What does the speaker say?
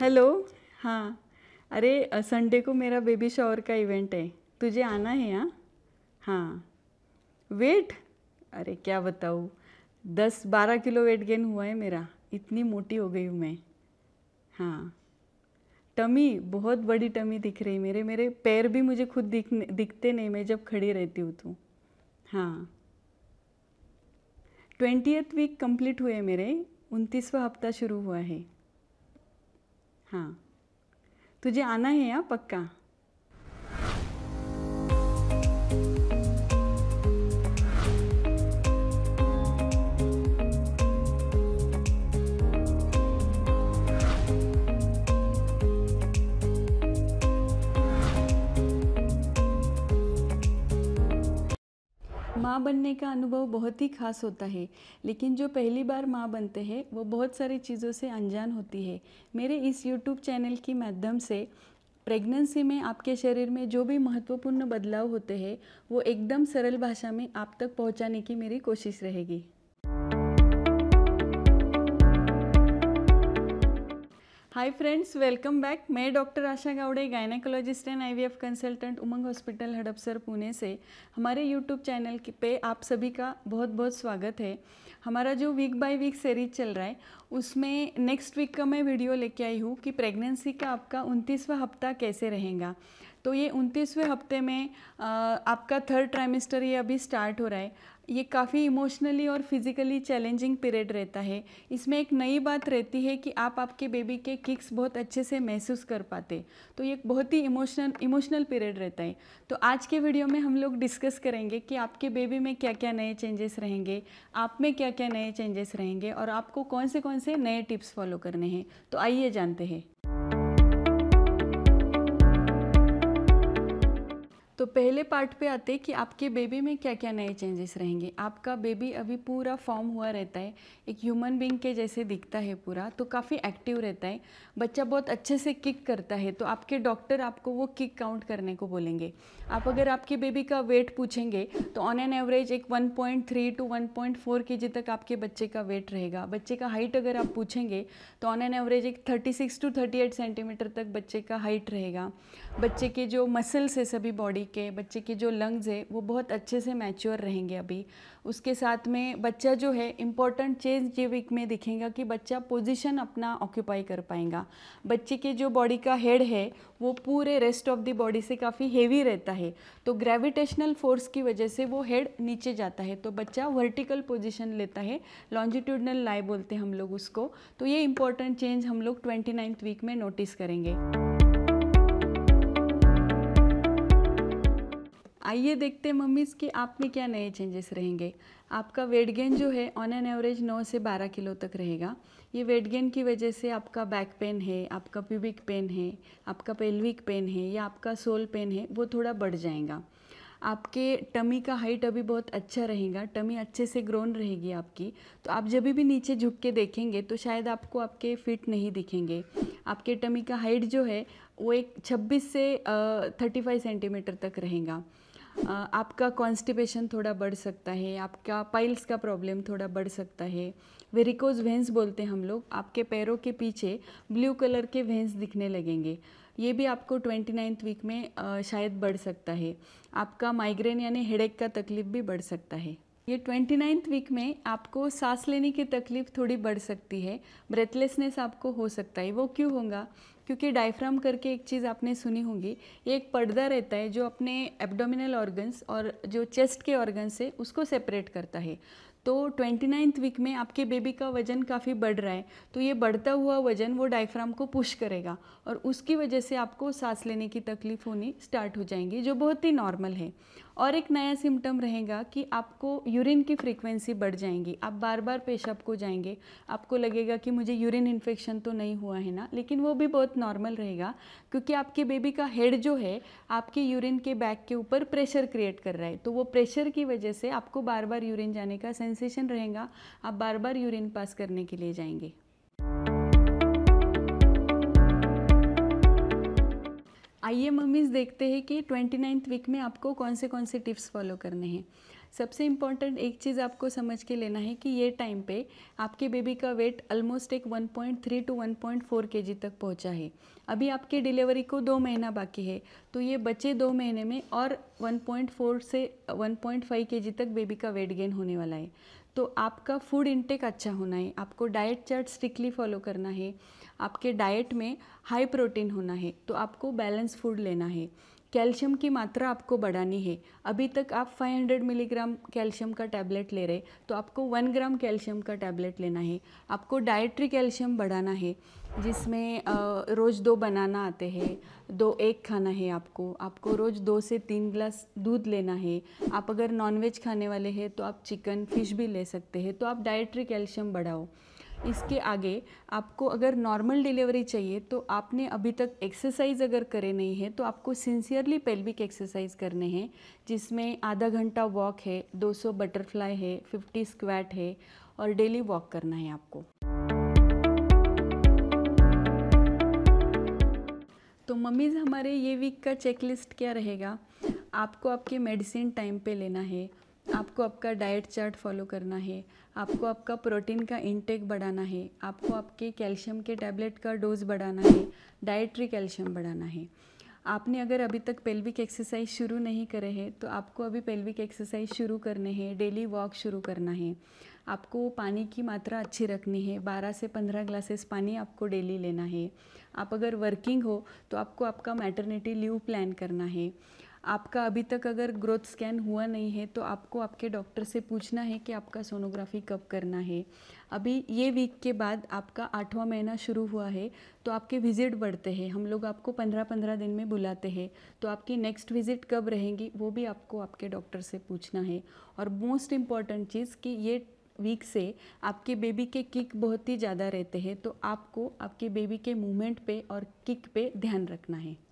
Hello. हाँ, अरे Sunday को मेरा बेबी शॉवर का इवेंट है, तुझे आना है? यहाँ हाँ वेट, अरे क्या बताऊँ, 10-12 किलो वेट गेन हुआ है मेरा, इतनी मोटी हो गई हूँ मैं। हाँ टमी, बहुत बड़ी टमी दिख रही मेरे, मेरे पैर भी मुझे खुद दिखते नहीं मैं जब खड़ी रहती हूँ तो। हाँ 20th वीक कंप्लीट हुए मेरे, 29वां हफ्ता शुरू हुआ है। हाँ तुझे आना है यहाँ पक्का। माँ बनने का अनुभव बहुत ही खास होता है, लेकिन जो पहली बार माँ बनते हैं वो बहुत सारी चीज़ों से अनजान होती है। मेरे इस YouTube चैनल के माध्यम से प्रेगनेंसी में आपके शरीर में जो भी महत्वपूर्ण बदलाव होते हैं वो एकदम सरल भाषा में आप तक पहुँचाने की मेरी कोशिश रहेगी। Hi friends, welcome back. मैं doctor Asha Gawade, gynaecologist and IVF consultant, Umang hospital Hadapsar Pune से। हमारे यूट्यूब चैनल पे आप सभी का बहुत बहुत स्वागत है। हमारा जो वीक बाय वीक सीरीज चल रहा है उसमें नेक्स्ट वीक का मैं वीडियो लेके आई हूँ कि प्रेगनेंसी का आपका 29वां हफ्ता कैसे रहेगा। तो ये 29वें हफ्ते में आपका 3rd ट्राइमेस्टर ये अभी स्टार्ट हो रहा है। ये काफ़ी इमोशनली और फिज़िकली चैलेंजिंग पीरियड रहता है। इसमें एक नई बात रहती है कि आप आपके बेबी के किक्स बहुत अच्छे से महसूस कर पाते, तो ये बहुत ही इमोशनल पीरियड रहता है। तो आज के वीडियो में हम लोग डिस्कस करेंगे कि आपके बेबी में क्या क्या नए चेंजेस रहेंगे, आप में क्या क्या नए चेंजेस रहेंगे और आपको कौन से नए टिप्स फॉलो करने हैं। तो आइए जानते हैं। तो पहले पार्ट पे आते कि आपके बेबी में क्या क्या नए चेंजेस रहेंगे। आपका बेबी अभी पूरा फॉर्म हुआ रहता है, एक ह्यूमन बीइंग के जैसे दिखता है पूरा, तो काफ़ी एक्टिव रहता है बच्चा, बहुत अच्छे से किक करता है। तो आपके डॉक्टर आपको वो किक काउंट करने को बोलेंगे। आप अगर आपके बेबी का वेट पूछेंगे तो ऑन एन एवरेज एक 1.3 to 1.4 kg तक आपके बच्चे का वेट रहेगा। बच्चे का हाइट अगर आप पूछेंगे तो ऑन एन एवरेज एक 36 to 38 सेंटीमीटर तक बच्चे का हाइट रहेगा। बच्चे के जो मसल्स है सभी बॉडी के, बच्चे के जो लंग्स है वो बहुत अच्छे से मैच्योर रहेंगे अभी। उसके साथ में बच्चा जो है इम्पॉर्टेंट चेंज ये वीक में दिखेगा कि बच्चा पोजीशन अपना ऑक्यूपाई कर पाएगा। बच्चे के जो बॉडी का हेड है वो पूरे रेस्ट ऑफ द बॉडी से काफ़ी हेवी रहता है, तो ग्रेविटेशनल फोर्स की वजह से वो हेड नीचे जाता है, तो बच्चा वर्टिकल पोजीशन लेता है, लॉन्जिट्यूडनल लाई बोलते हैं हम लोग उसको। तो ये इम्पॉर्टेंट चेंज हम लोग 29th वीक में नोटिस करेंगे। आइए देखते हैं मम्मीज़ कि आप में क्या नए चेंजेस रहेंगे। आपका वेट गेन जो है ऑन एन एवरेज 9 से 12 किलो तक रहेगा। ये वेट गेन की वजह से आपका बैक पेन है, आपका प्यूबिक पेन है, आपका पेल्विक पेन है या आपका सोल पेन है वो थोड़ा बढ़ जाएगा। आपके टमी का हाइट अभी बहुत अच्छा रहेगा, टमी अच्छे से ग्रोन रहेगी आपकी, तो आप जब भी नीचे झुक के देखेंगे तो शायद आपको आपके फिट नहीं दिखेंगे। आपके टमी का हाइट जो है वो एक 26 से 35 सेंटीमीटर तक रहेगा। आपका कॉन्स्टिपेशन थोड़ा बढ़ सकता है, आपका पाइल्स का प्रॉब्लम थोड़ा बढ़ सकता है। वेरिकोज वेंस बोलते हैं हम लोग, आपके पैरों के पीछे ब्लू कलर के वेंस दिखने लगेंगे, ये भी आपको 29th वीक में शायद बढ़ सकता है। आपका माइग्रेन यानी हेडेक का तकलीफ भी बढ़ सकता है। ये 29th वीक में आपको सांस लेने की तकलीफ़ थोड़ी बढ़ सकती है, ब्रेथलेसनेस आपको हो सकता है। वो क्यों होगा? क्योंकि डायफ्राम करके एक चीज़ आपने सुनी होगी, ये एक पर्दा रहता है जो अपने एब्डोमिनल ऑर्गन्स और जो चेस्ट के ऑर्गन्स है उसको सेपरेट करता है। तो 29th वीक में आपके बेबी का वज़न काफ़ी बढ़ रहा है, तो ये बढ़ता हुआ वज़न वो डायफ्राम को पुश करेगा और उसकी वजह से आपको सांस लेने की तकलीफ होनी स्टार्ट हो जाएंगी, जो बहुत ही नॉर्मल है। और एक नया सिम्टम रहेगा कि आपको यूरिन की फ्रीक्वेंसी बढ़ जाएंगी, आप बार बार पेशाब को जाएंगे, आपको लगेगा कि मुझे यूरिन इन्फेक्शन तो नहीं हुआ है ना, लेकिन वो भी बहुत नॉर्मल रहेगा क्योंकि आपके बेबी का हेड जो है आपके यूरिन के बैग के ऊपर प्रेशर क्रिएट कर रहा है, तो वो प्रेशर की वजह से आपको बार बार यूरिन जाने का सेंसेशन रहेगा, आप बार बार यूरिन पास करने के लिए जाएंगे। आइए मम्मीज़ देखते हैं कि 29th वीक में आपको कौन से टिप्स फॉलो करने हैं। सबसे इम्पॉर्टेंट एक चीज़ आपको समझ के लेना है कि ये टाइम पे आपके बेबी का वेट ऑलमोस्ट एक 1.3 टू 1.4 केजी तक पहुंचा है। अभी आपके डिलीवरी को 2 महीना बाकी है, तो ये बच्चे 2 महीने में और 1.4 से 1.5 केजी तक बेबी का वेट गेन होने वाला है। तो आपका फूड इंटेक अच्छा होना है, आपको डाइट चार्ट स्ट्रिक्टली फॉलो करना है, आपके डाइट में हाई प्रोटीन होना है, तो आपको बैलेंस फूड लेना है। कैल्शियम की मात्रा आपको बढ़ानी है। अभी तक आप 500 मिलीग्राम कैल्शियम का टैबलेट ले रहे, तो आपको 1 ग्राम कैल्शियम का टैबलेट लेना है। आपको डाइटरी कैल्शियम बढ़ाना है, जिसमें रोज़ 2 बनाना आते हैं, 2 एग खाना है। आपको रोज़ 2 से 3 ग्लास दूध लेना है। आप अगर नॉनवेज खाने वाले हैं तो आप चिकन फिश भी ले सकते हैं, तो आप डाइटरी कैल्शियम बढ़ाओ। इसके आगे आपको अगर नॉर्मल डिलीवरी चाहिए तो आपने अभी तक एक्सरसाइज अगर करे नहीं है तो आपको सिंसियरली पेल्विक एक्सरसाइज करने हैं, जिसमें आधा घंटा वॉक है, 200 बटरफ्लाई है, 50 स्क्वैट है और डेली वॉक करना है आपको। तो मम्मीज़, हमारे ये वीक का चेकलिस्ट क्या रहेगा? आपको आपके मेडिसिन टाइम पे लेना है, आपको आपका डाइट चार्ट फॉलो करना है, आपको आपका प्रोटीन का इंटेक बढ़ाना है, आपको आपके कैल्शियम के टैबलेट का डोज बढ़ाना है, डाइटरी कैल्शियम बढ़ाना है। आपने अगर अभी तक पेल्विक एक्सरसाइज शुरू नहीं करे हैं तो आपको अभी पेल्विक एक्सरसाइज शुरू करने हैं, डेली वॉक शुरू करना है। आपको पानी की मात्रा अच्छी रखनी है, 12 से 15 ग्लासेस पानी आपको डेली लेना है। आप अगर वर्किंग हो तो आपको आपका मैटरनिटी लीव प्लान करना है। आपका अभी तक अगर ग्रोथ स्कैन हुआ नहीं है तो आपको आपके डॉक्टर से पूछना है कि आपका सोनोग्राफी कब करना है। अभी ये वीक के बाद आपका 8वां महीना शुरू हुआ है तो आपके विज़िट बढ़ते हैं, हम लोग आपको 15-15 दिन में बुलाते हैं, तो आपकी नेक्स्ट विज़िट कब रहेंगी वो भी आपको आपके डॉक्टर से पूछना है। और मोस्ट इम्पॉर्टेंट चीज़ कि ये वीक से आपके बेबी के किक बहुत ही ज़्यादा रहते हैं, तो आपको आपके बेबी के मूवमेंट पे और किक पे ध्यान रखना है।